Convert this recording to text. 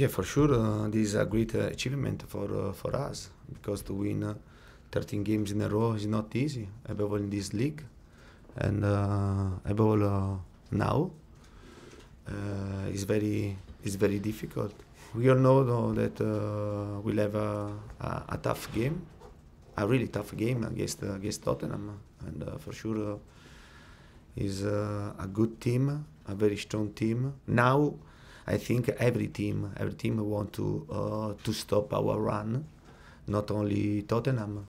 Yeah, for sure, this is a great achievement for us, because to win 13 games in a row is not easy, above all in this league, and above all now, it's very difficult. We all know though, that we'll have a tough game, a really tough game against Tottenham, and for sure is a good team, a very strong team. Now, I think every team want to stop our run, not only Tottenham.